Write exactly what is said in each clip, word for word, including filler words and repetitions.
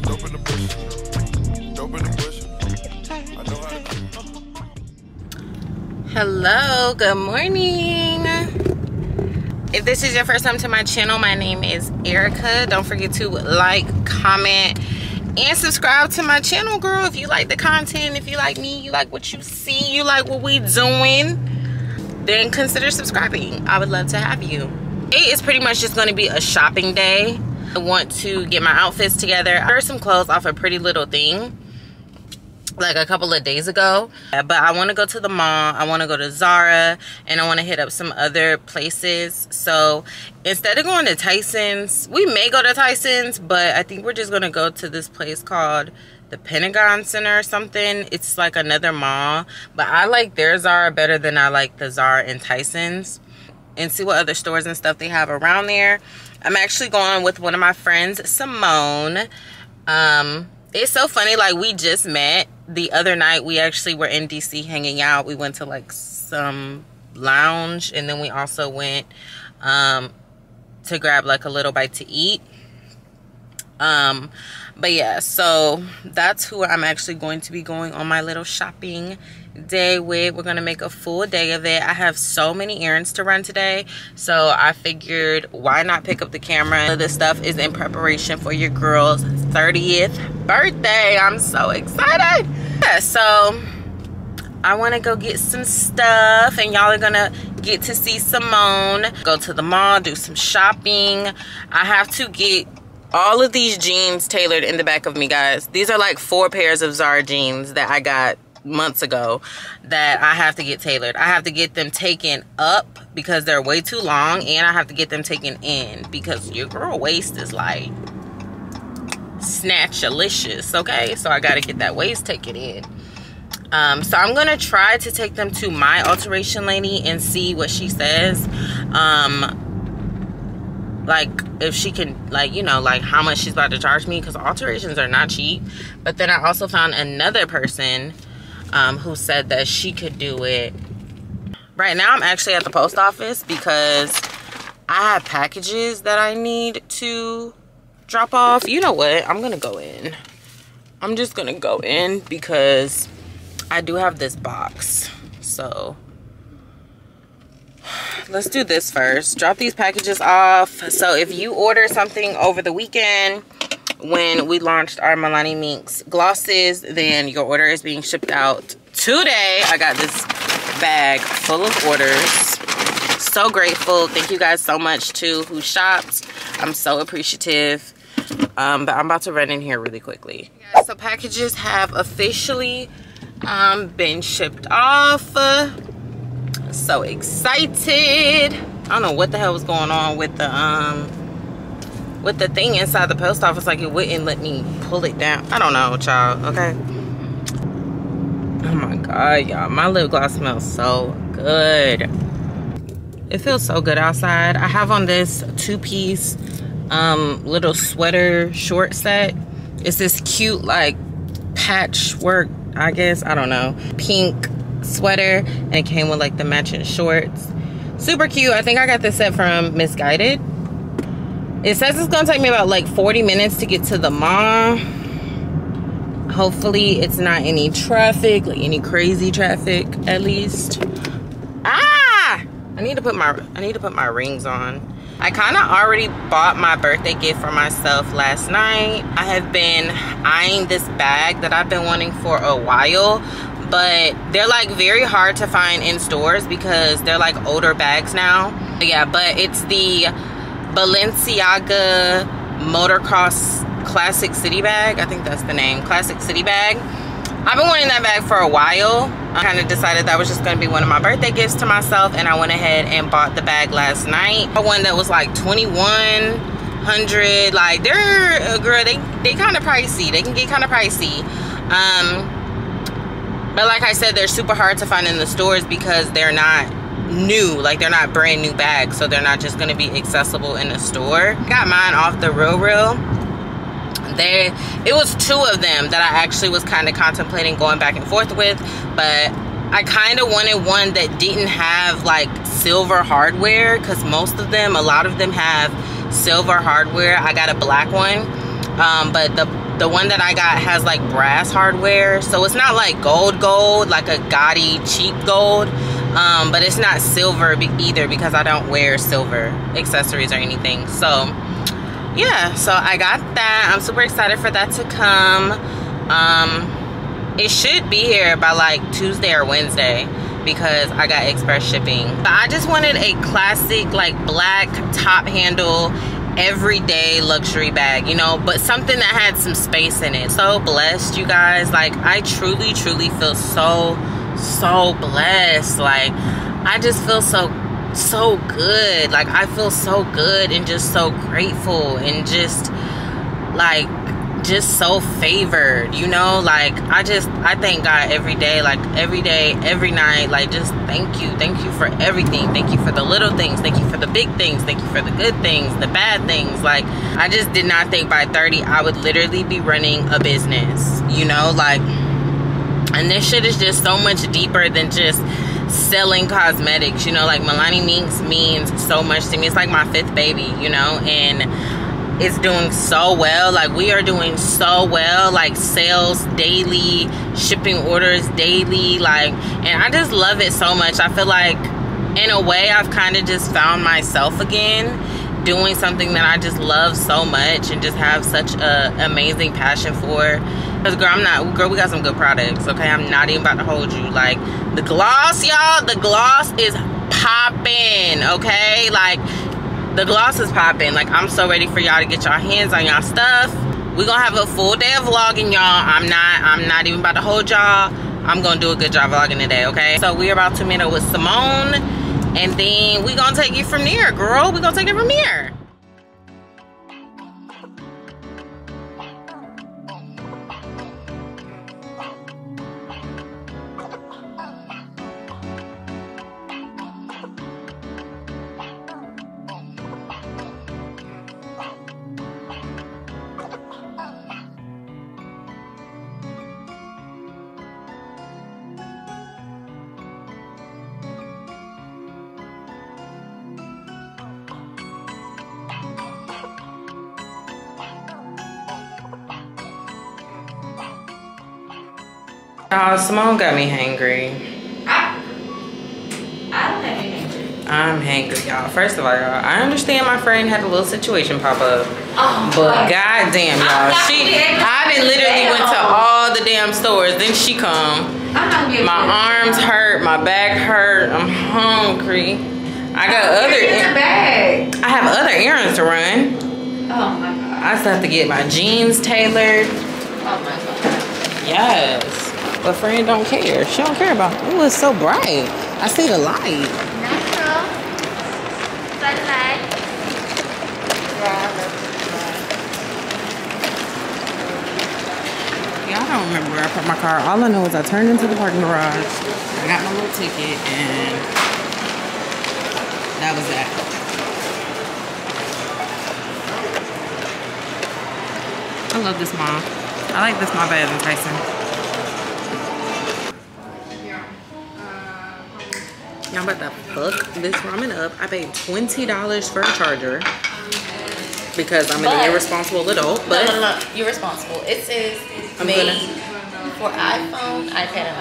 But dope in the bush. Dope in the bush. I know how to. Hello, good morning. If this is your first time to my channel, my name is Erica. Don't forget to like, comment, and subscribe to my channel, girl. If you like the content, if you like me, you like what you see, you like what we doing, then consider subscribing. I would love to have you. It is pretty much just gonna be a shopping day. I want to get my outfits together. I ordered some clothes off a Pretty Little Thing like a couple of days ago, but I want to go to the mall, I want to go to Zara, and I want to hit up some other places. So instead of going to Tyson's, we may go to Tyson's, but I think we're just going to go to this place called the Pentagon Center or something. It's like another mall, but I like their Zara better than I like the Zara and Tyson's, and see what other stores and stuff they have around there. I'm actually going with one of my friends, Simone. Um, it's so funny, like we just met the other night. We actually were in D C hanging out. We went to like some lounge, and then we also went um to grab like a little bite to eat. Um but yeah, so that's who I'm actually going to be going on my little shopping day with. We're gonna make a full day of it. I have so many errands to run today, so I figured why not pick up the camera. This stuff is in preparation for your girl's thirtieth birthday. I'm so excited. Yeah, so I want to go get some stuff, and y'all are gonna get to see Simone, go to the mall, do some shopping. I have to get all of these jeans tailored in the back of me, guys. These are like four pairs of Zara jeans that I got months ago that I have to get tailored. I have to get them taken up because they're way too long, and I have to get them taken in because your girl waist is like snatchalicious, okay? So I gotta get that waist taken in. Um, so I'm gonna try to take them to my alteration lady and see what she says. Um, like if she can, like, you know, like how much she's about to charge me, because alterations are not cheap. But then I also found another person Um, who said that she could do it. Right now I'm actually at the post office because I have packages that I need to drop off. You know what, I'm gonna go in. I'm just gonna go in because I do have this box. So let's do this first. Drop these packages off. So if you order something over the weekend, when we launched our Meilani Minks glosses, then your order is being shipped out today. I got this bag full of orders. So grateful. Thank you guys so much to who shopped. I'm so appreciative. Um, but I'm about to run in here really quickly. Yeah, so packages have officially um, been shipped off. So excited. I don't know what the hell was going on with the... Um, with the thing inside the post office, like it wouldn't let me pull it down. I don't know, child, okay? Oh my God, y'all, my lip gloss smells so good. It feels so good outside. I have on this two-piece um, little sweater short set. It's this cute like patchwork, I guess, I don't know, pink sweater, and it came with like the matching shorts. Super cute. I think I got this set from Misguided. It says it's gonna take me about like forty minutes to get to the mall. Hopefully it's not any traffic, like any crazy traffic at least. Ah! I need to put my I need to put my rings on. I kinda already bought my birthday gift for myself last night. I have been eyeing this bag that I've been wanting for a while, but they're like very hard to find in stores because they're like older bags now. But yeah, but it's the Balenciaga Motocross Classic City Bag. I think that's the name, Classic City Bag. I've been wanting that bag for a while. I kind of decided that was just gonna be one of my birthday gifts to myself, and I went ahead and bought the bag last night. The one that was like twenty-one hundred dollars, like they're, girl, they, they kind of pricey. They can get kind of pricey. Um, but like I said, they're super hard to find in the stores because they're not new, like they're not brand new bags, so they're not just going to be accessible in the store. Got mine off the Real Real. They it was two of them that I actually was kind of contemplating going back and forth with, but I kind of wanted one that didn't have like silver hardware, because most of them a lot of them have silver hardware. I got a black one, um but the The one that I got has like brass hardware, so it's not like gold gold, like a gaudy cheap gold, um, but it's not silver be either because I don't wear silver accessories or anything. So yeah, so I got that. I'm super excited for that to come. Um, it should be here by like Tuesday or Wednesday because I got express shipping. But I just wanted a classic like black top handle everyday luxury bag, you know, but something that had some space in it. So blessed, you guys. Like I truly truly feel so so blessed. Like I just feel so so good. Like I feel so good and just so grateful and just like just so favored, you know. Like I just I thank God every day, like every day, every night. Like just thank you, thank you for everything. Thank you for the little things, thank you for the big things, thank you for the good things, the bad things. Like I just did not think by thirty I would literally be running a business, you know. Like, and this shit is just so much deeper than just selling cosmetics, you know. Like Meilani Minks means so much to me. It's like my fifth baby, you know, and it's doing so well. Like we are doing so well, like sales daily, shipping orders daily, like, and I just love it so much. I feel like in a way I've kind of just found myself again, doing something that I just love so much and just have such a amazing passion for. Because girl, I'm not, girl, we got some good products, okay? I'm not even about to hold you. Like the gloss, y'all, the gloss is popping, okay? Like the gloss is popping. Like I'm so ready for y'all to get y'all hands on y'all stuff. We're gonna have a full day of vlogging, y'all. I'm not I'm not even about to hold y'all. I'm gonna do a good job vlogging today, okay? So we're about to meet up with Simone and then we're gonna take it from there, girl. We're gonna take it from there. Y'all, Simone got me hangry. I, I'm hangry. I'm hangry, y'all. First of all, y'all, I understand my friend had a little situation pop up. Oh, but goddamn, y'all. She, I done literally went to all the damn stores. Then she come. My arms hurt. My back hurt. I'm hungry. I got other errands. I have other errands to run. Oh, my God. I still have to get my jeans tailored. Oh, my God. Yes. But friend don't care. She don't care about it. Ooh, it's so bright. I see the light. Natural sunlight. Yeah, I don't remember where I put my car. All I know is I turned into the parking garage. I got my little ticket and that was that. I love this mall. I like this mall better than Tyson. I'm about to fuck this ramen up. I paid twenty dollars for a charger because I'm but, an irresponsible adult. But no, no, no, you're responsible. It says I'm made gonna, for iPhone, iPad, and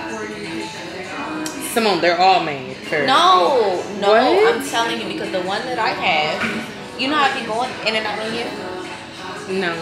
iPod. Simone, they're all made for. No, no, what? I'm telling you because the one that I have, you know how I be going in and out on you? No.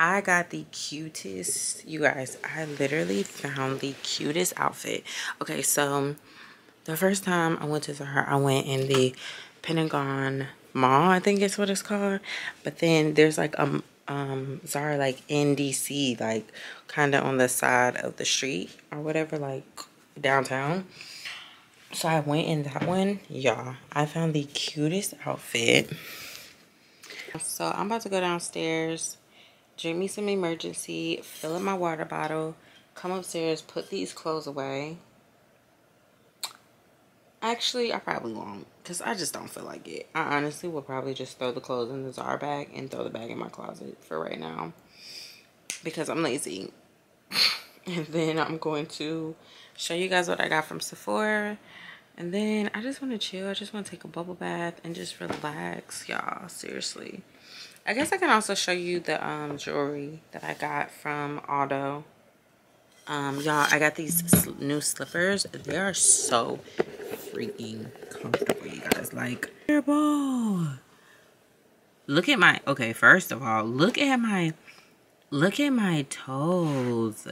I got the cutest, you guys, I literally found the cutest outfit. Okay, so The first time I went to Zara, I went in the Pentagon Mall, I think it's what it's called. But then there's like a um, Zara like in D C, like kind of on the side of the street or whatever, like downtown. So I went in that one, y'all. I found the cutest outfit. So I'm about to go downstairs, drink me some emergency, fill up my water bottle, come upstairs, put these clothes away. Actually, I probably won't because I just don't feel like it. I honestly will probably just throw the clothes in the Zara bag and throw the bag in my closet for right now because I'm lazy. And then I'm going to show you guys what I got from Sephora. And then I just want to chill. I just want to take a bubble bath and just relax, y'all. Seriously. I guess I can also show you the um, jewelry that I got from Aldo. Um, y'all, I got these sl new slippers. They are so freaking comfortable, you guys. Like, terrible. Look at my, okay, first of all, look at my, look at my toes.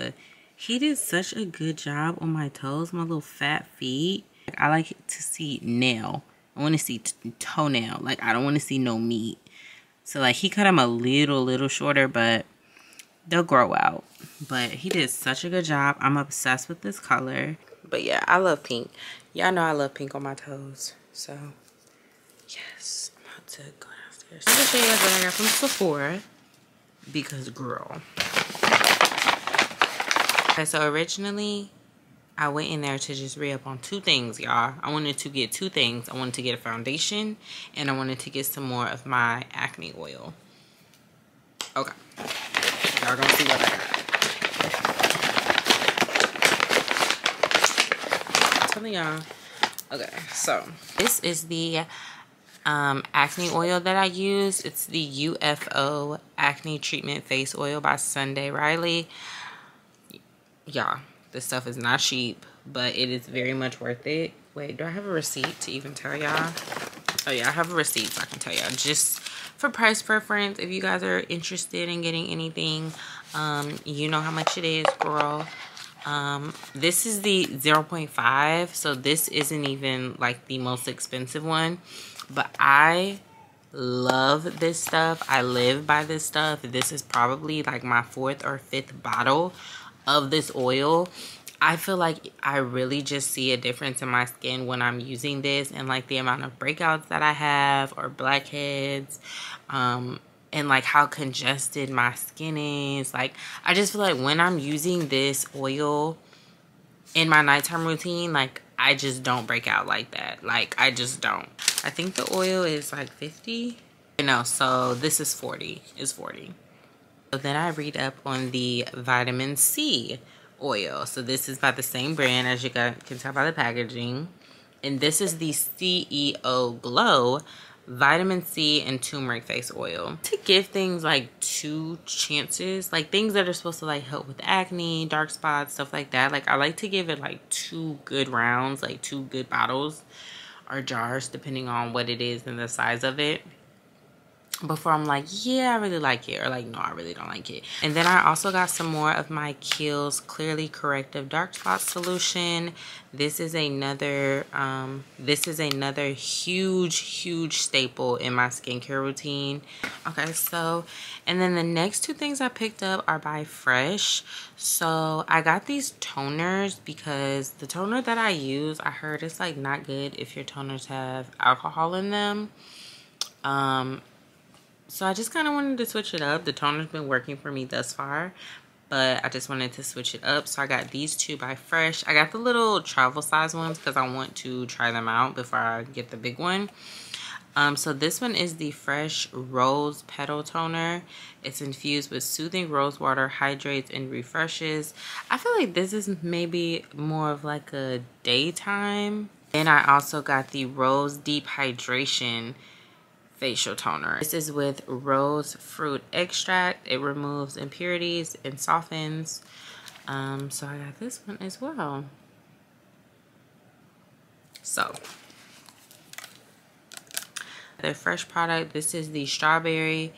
He did such a good job on my toes, my little fat feet. I like to see nail. I want to see t toenail. Like, I don't want to see no meat. So, like, he cut them a little, little shorter, but they'll grow out. But he did such a good job. I'm obsessed with this color. But, yeah, I love pink. Y'all know I love pink on my toes. So, yes. I'm about to go downstairs. I'm going to show you guys what I got from Sephora. Because, girl. Okay, so originally, I went in there to just re-up on two things, y'all. I wanted to get two things. I wanted to get a foundation, and I wanted to get some more of my acne oil. Okay. Y'all gonna see what I got. I'm telling y'all. Okay, so this is the um, acne oil that I use. It's the U F O Acne Treatment Face Oil by Sunday Riley. Y'all. This stuff is not cheap, but it is very much worth it. Wait, do I have a receipt to even tell y'all? Oh, yeah, I have a receipt so I can tell y'all. Just for price preference, if you guys are interested in getting anything, um, you know how much it is, girl. Um, this is the zero point five, so this isn't even, like, the most expensive one. But I love this stuff. I live by this stuff. This is probably, like, my fourth or fifth bottle of this oil. I feel like I really just see a difference in my skin when I'm using this, and like the amount of breakouts that I have or blackheads, um, and like how congested my skin is. Like, I just feel like when I'm using this oil in my nighttime routine, like I just don't break out like that. Like, I just don't. I think the oil is like fifty. No, so this is forty. It's forty. So then I read up on the vitamin C oil. So this is by the same brand, as you guys can tell by the packaging. And this is the C E O Glow Vitamin C and Turmeric Face Oil. To give things like two chances, like things that are supposed to like help with acne, dark spots, stuff like that. Like, I like to give it like two good rounds, like two good bottles or jars, depending on what it is and the size of it. Before I'm like, yeah, I really like it, or like, no, I really don't like it. And then I also got some more of my Kiehl's Clearly Corrective Dark Spot Solution. This is another, um, this is another huge, huge staple in my skincare routine. Okay, so, and then the next two things I picked up are by Fresh. So I got these toners because the toner that I use, I heard it's like not good if your toners have alcohol in them. Um... So I just kind of wanted to switch it up. The toner's been working for me thus far, but I just wanted to switch it up. So I got these two by Fresh. I got the little travel size ones because I want to try them out before I get the big one. Um, so this one is the Fresh Rose Petal Toner. It's infused with soothing rose water, hydrates and refreshes. I feel like this is maybe more of like a daytime. Then I also got the Rose Deep Hydration Facial Toner. This is with rose fruit extract. It removes impurities and softens. Um, so I got this one as well. So, the Fresh product, this is the strawberry,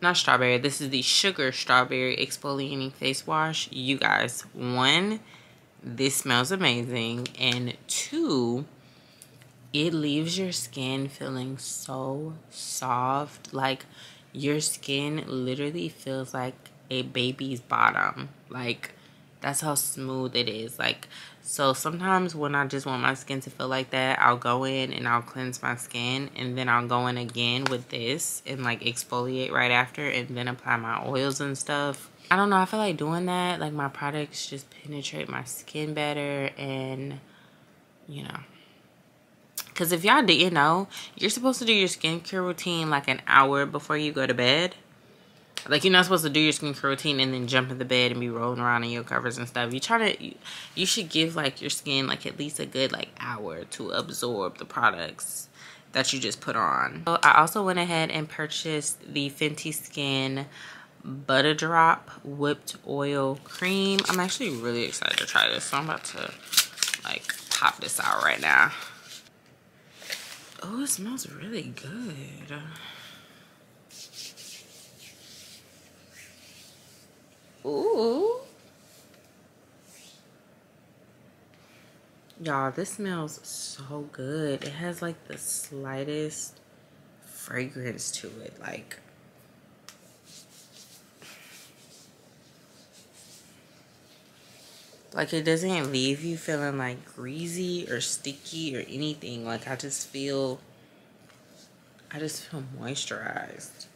not strawberry, this is the sugar strawberry exfoliating face wash. You guys, one, this smells amazing, and two, it leaves your skin feeling so soft. Like, your skin literally feels like a baby's bottom. Like, that's how smooth it is. Like, so sometimes when I just want my skin to feel like that, I'll go in and I'll cleanse my skin, and then I'll go in again with this and like exfoliate right after, and then apply my oils and stuff. I don't know, I feel like doing that, like my products just penetrate my skin better, and you know. Because if y'all didn't know, you're supposed to do your skincare routine like an hour before you go to bed. Like, you're not supposed to do your skincare routine and then jump in the bed and be rolling around in your covers and stuff. You try to, you, you should give like your skin like at least a good like hour to absorb the products that you just put on. So I also went ahead and purchased the Fenty Skin Butter Drop Whipped Oil Cream. I'm actually really excited to try this, so I'm about to like pop this out right now. Oh, it smells really good. Ooh. Y'all, this smells so good. It has like the slightest fragrance to it. Like, Like, it doesn't leave you feeling, like, greasy or sticky or anything. Like, I just feel, I just feel moisturized.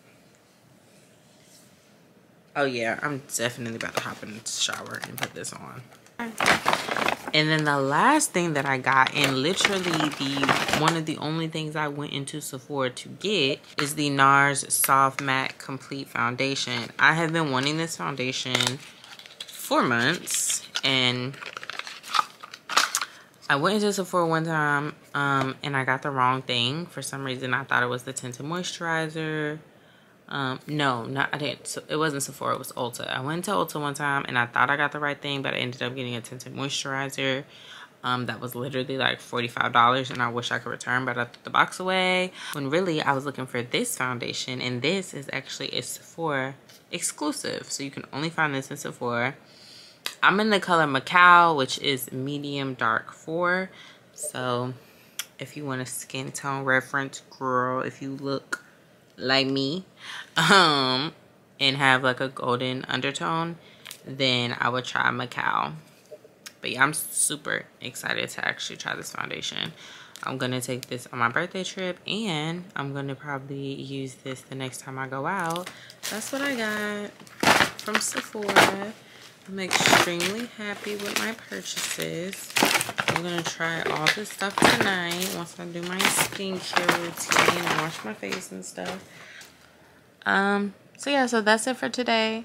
Oh, yeah, I'm definitely about to hop in the shower and put this on. And then the last thing that I got, and literally the one of the only things I went into Sephora to get, is the NARS Soft Matte Complete Foundation. I have been wanting this foundation for months. And I went into Sephora one time um, and I got the wrong thing. For some reason, I thought it was the tinted moisturizer. Um, no, not, I didn't. So it wasn't Sephora, it was Ulta. I went to Ulta one time and I thought I got the right thing, but I ended up getting a tinted moisturizer um, that was literally like forty-five dollars, and I wish I could return, but I threw the box away. When really, I was looking for this foundation, and this is actually a Sephora exclusive. So you can only find this in Sephora. I'm in the color Macau, which is medium dark four. So if you want a skin tone reference, girl, if you look like me um, and have like a golden undertone, then I would try Macau. But yeah, I'm super excited to actually try this foundation. I'm going to take this on my birthday trip, and I'm going to probably use this the next time I go out. That's what I got from Sephora. I'm extremely happy with my purchases. I'm going to try all this stuff tonight once I do my skincare routine and wash my face and stuff. Um, so yeah, so that's it for today.